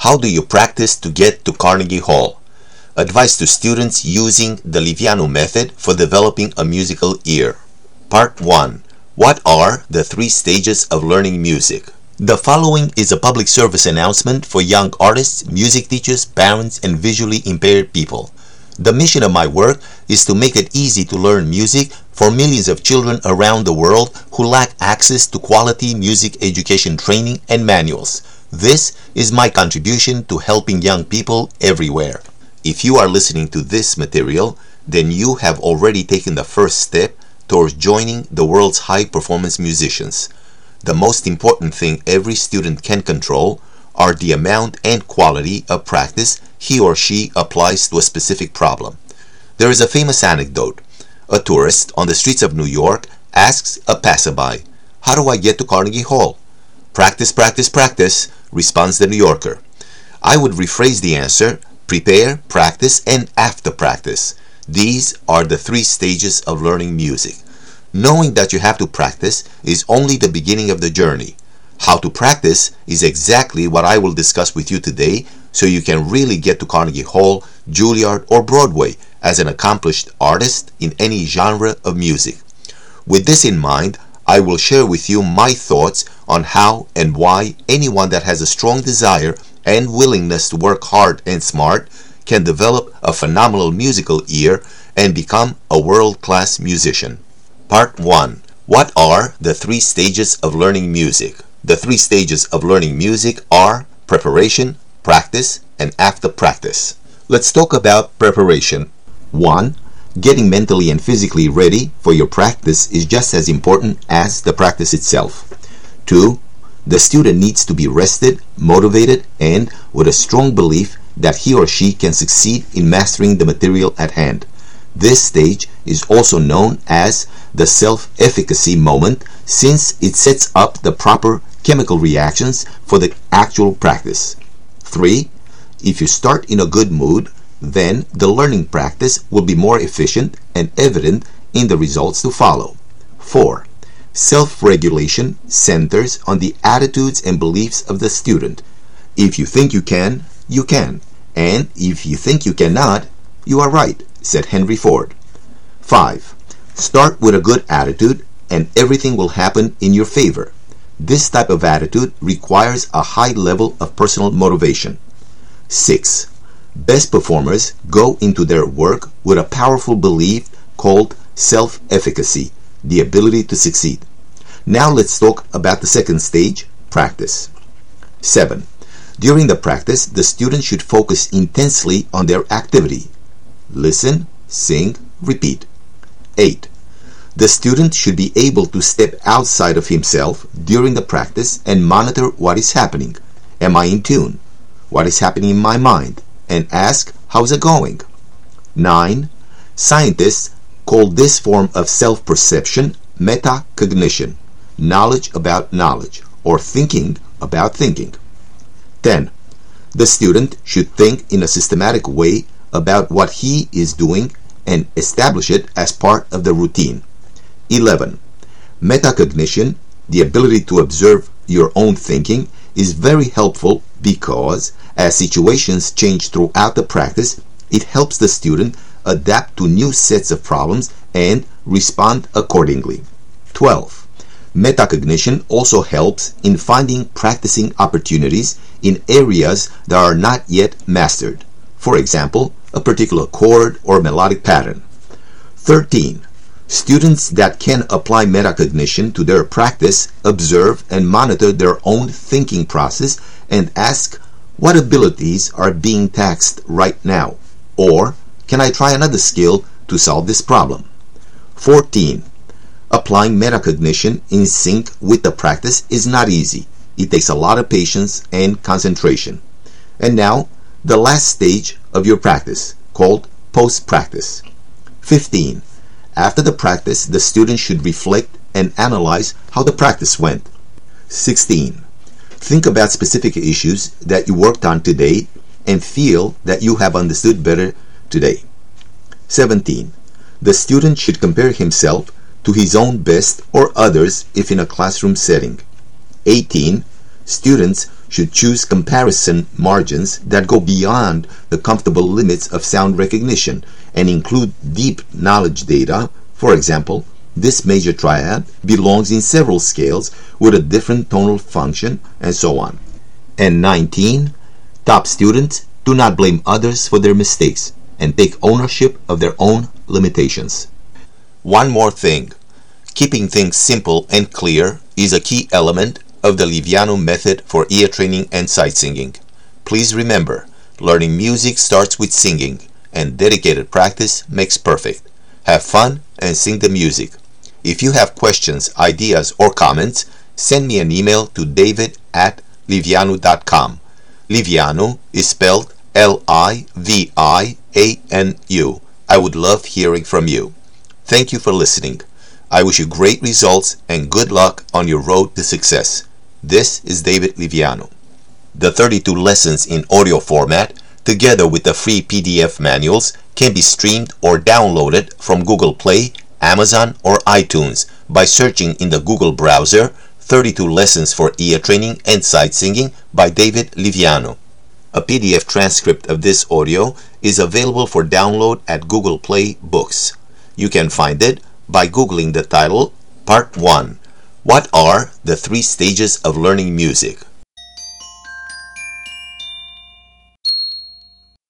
How do you practice to get to Carnegie Hall? Advice to students using the Livianu method for developing a musical ear. Part 1. What are the 3 stages of learning music? The following is a public service announcement for young artists, music teachers, parents, and visually impaired people. The mission of my work is to make it easy to learn music for millions of children around the world who lack access to quality music education training and manuals. This is my contribution to helping young people everywhere. If you are listening to this material, then you have already taken the first step towards joining the world's high-performance musicians. The most important thing every student can control are the amount and quality of practice he or she applies to a specific problem. There is a famous anecdote. A tourist on the streets of New York asks a passerby, "How do I get to Carnegie Hall?" "Practice, practice, practice," responds the New Yorker. I would rephrase the answer, prepare, practice, and after practice. These are the 3 stages of learning music. Knowing that you have to practice is only the beginning of the journey. How to practice is exactly what I will discuss with you today, so you can really get to Carnegie Hall, Juilliard, or Broadway as an accomplished artist in any genre of music. With this in mind, I will share with you my thoughts on how and why anyone that has a strong desire and willingness to work hard and smart can develop a phenomenal musical ear and become a world-class musician. Part 1. What are the 3 stages of learning music? The 3 stages of learning music are preparation, practice, and after practice. Let's talk about preparation. 1. Getting mentally and physically ready for your practice is just as important as the practice itself. 2. The student needs to be rested, motivated, and with a strong belief that he or she can succeed in mastering the material at hand. This stage is also known as the self-efficacy moment, since it sets up the proper chemical reactions for the actual practice. 3. If you start in a good mood, then the learning practice will be more efficient and evident in the results to follow. 4. Self-regulation centers on the attitudes and beliefs of the student. If you think you can, you can. And if you think you cannot, you are right, said Henry Ford. 5. Start with a good attitude and everything will happen in your favor. This type of attitude requires a high level of personal motivation. 6. Best performers go into their work with a powerful belief called self-efficacy, the ability to succeed. Now let's talk about the second stage, practice. 7. During the practice, the student should focus intensely on their activity. Listen, sing, repeat. 8. The student should be able to step outside of himself during the practice and monitor what is happening. Am I in tune? What is happening in my mind? And ask, how's it going? 9. Scientists call this form of self-perception metacognition, knowledge about knowledge, or thinking about thinking. 10. The student should think in a systematic way about what he is doing and establish it as part of the routine. 11. Metacognition, the ability to observe your own thinking, is very helpful because as situations change throughout the practice, it helps the student adapt to new sets of problems and respond accordingly. 12. Metacognition also helps in finding practicing opportunities in areas that are not yet mastered. For example, a particular chord or melodic pattern. 13. Students that can apply metacognition to their practice observe and monitor their own thinking process and ask, what abilities are being taxed right now? Or, can I try another skill to solve this problem? 14. Applying metacognition in sync with the practice is not easy. It takes a lot of patience and concentration. And now, the last stage of your practice, called post-practice. 15. After the practice, the student should reflect and analyze how the practice went. 16. Think about specific issues that you worked on today and feel that you have understood better today. 17. The student should compare himself to his own best or others if in a classroom setting. 18. Students should choose comparison margins that go beyond the comfortable limits of sound recognition and include deep knowledge data. For example, this major triad belongs in several scales with a different tonal function, and so on. And 19. Top students do not blame others for their mistakes and take ownership of their own limitations. One more thing. Keeping things simple and clear is a key element of the Livianu method for ear training and sight singing. Please remember, learning music starts with singing, and dedicated practice makes perfect. Have fun and sing the music. If you have questions, ideas, or comments, send me an email to david@livianu.com. Livianu is spelled L-I-V-I-A-N-U. I would love hearing from you. Thank you for listening. I wish you great results and good luck on your road to success. This is David Livianu. The 32 lessons in audio format, together with the free PDF manuals, can be streamed or downloaded from Google Play, Amazon, or iTunes by searching in the Google browser 32 Lessons for Ear Training and Sight Singing by David Livianu. A PDF transcript of this audio is available for download at Google Play Books. You can find it by Googling the title, Part 1, What Are the Three Stages of Learning Music?